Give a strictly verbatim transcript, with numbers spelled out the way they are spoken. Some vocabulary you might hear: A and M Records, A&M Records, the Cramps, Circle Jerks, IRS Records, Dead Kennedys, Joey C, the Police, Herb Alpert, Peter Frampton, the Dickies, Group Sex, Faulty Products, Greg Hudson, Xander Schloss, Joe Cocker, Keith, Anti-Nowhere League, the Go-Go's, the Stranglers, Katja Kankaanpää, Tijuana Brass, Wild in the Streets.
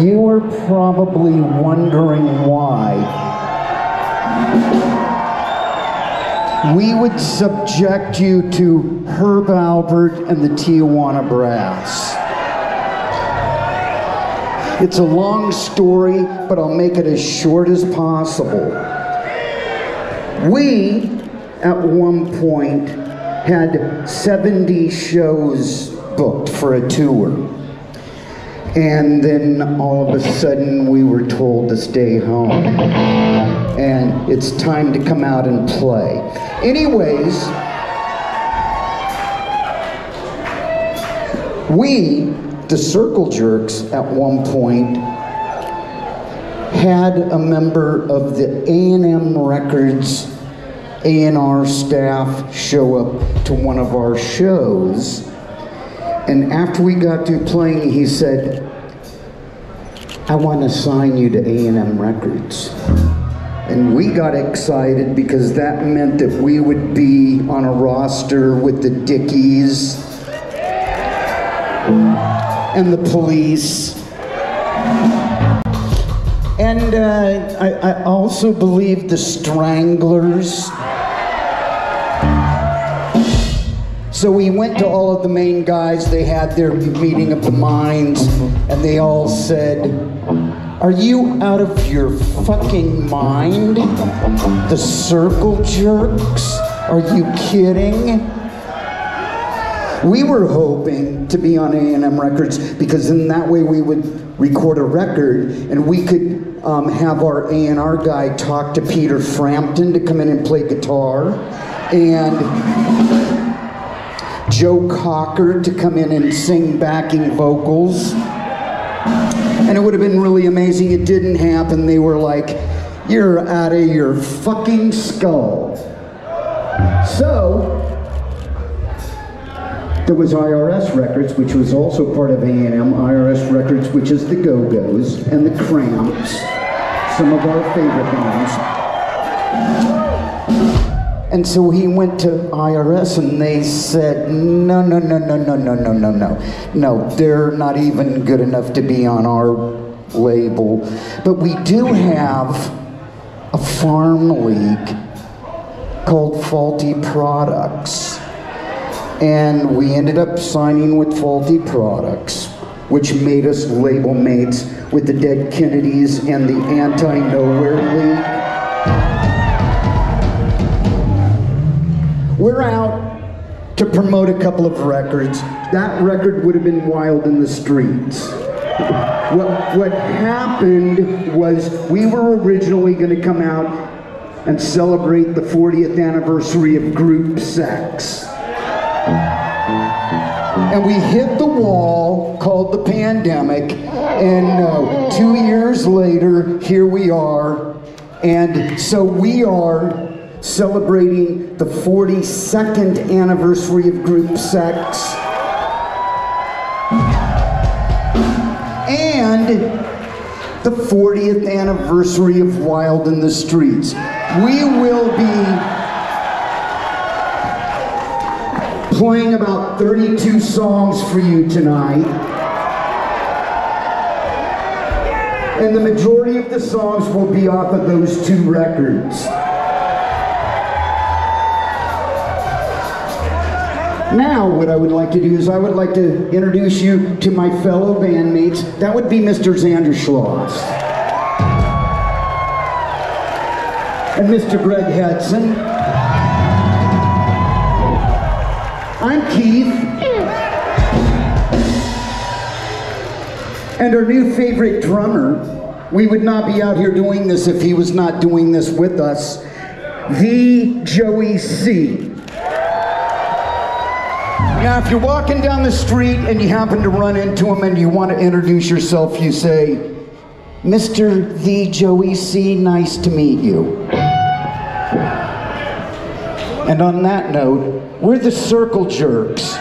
You were probably wondering why we would subject you to Herb Alpert and the Tijuana Brass. It's a long story, but I'll make it as short as possible. We, at one point, had seventy shows booked for a tour. And then all of a sudden we were told to stay home. And it's time to come out and play. Anyways, we, the Circle Jerks, at one point, had a member of the A and M Records A and R staff show up to one of our shows. And after we got through playing, he said, "I want to sign you to A and M Records." And we got excited because that meant that we would be on a roster with the Dickies and the Police. And uh, I, I also believe the Stranglers. So we went to all of the main guys, they had their meeting of the minds, and they all said, "Are you out of your fucking mind? The Circle Jerks? Are you kidding?" We were hoping to be on A and M Records because in that way we would record a record and we could um, have our A and R guy talk to Peter Frampton to come in and play guitar, and Joe Cocker to come in and sing backing vocals. And it would have been really amazing. It didn't happen. They were like, "You're out of your fucking skull." So there was I R S Records, which was also part of A and M. I R S Records, which is the Go-Go's and the Cramps, some of our favorite bands. And so he went to I R S and they said, no, no, no, no, no, no, no, no, no. No, they're not even good enough to be on our label. But we do have a farm league called Faulty Products. And we ended up signing with Faulty Products, which made us label mates with the Dead Kennedys and the Anti-Nowhere League. We're out to promote a couple of records. That record would have been Wild in the Streets. What, what happened was we were originally going to come out and celebrate the fortieth anniversary of Group Sex. And we hit the wall called the pandemic, and uh, two years later, here we are. And so we are celebrating the forty-second anniversary of Group Sex. And the fortieth anniversary of Wild in the Streets. We will be playing about thirty-two songs for you tonight. And the majority of the songs will be off of those two records. Now, what I would like to do is I would like to introduce you to my fellow bandmates. That would be Mister Xander Schloss. And Mister Greg Hudson. I'm Keith. And our new favorite drummer. We would not be out here doing this if he was not doing this with us. The Joey C. Now, if you're walking down the street and you happen to run into him and you want to introduce yourself, you say, "Mister The Joey C, nice to meet you." And on that note, we're the Circle Jerks.